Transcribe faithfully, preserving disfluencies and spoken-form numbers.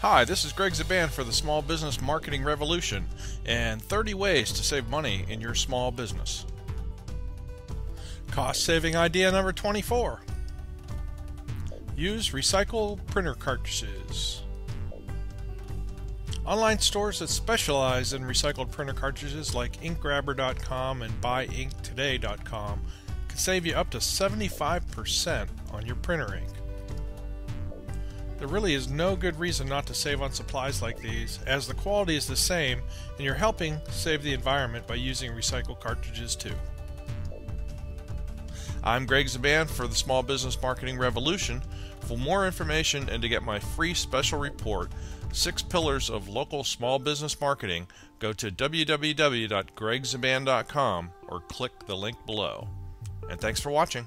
Hi, this is Greg Zaban for the Small Business Marketing Revolution and thirty ways to save money in your small business. Cost saving idea number twenty-four. Use recycled printer cartridges. Online stores that specialize in recycled printer cartridges like Ink Grabber dot com and Buy Ink Today dot com can save you up to seventy-five percent on your printer ink. There really is no good reason not to save on supplies like these, as the quality is the same and you're helping save the environment by using recycled cartridges too. I'm Greg Zaban for the Small Business Marketing Revolution. For more information and to get my free special report, Six Pillars of Local Small Business Marketing, go to w w w dot greg zaban dot com or click the link below. And thanks for watching.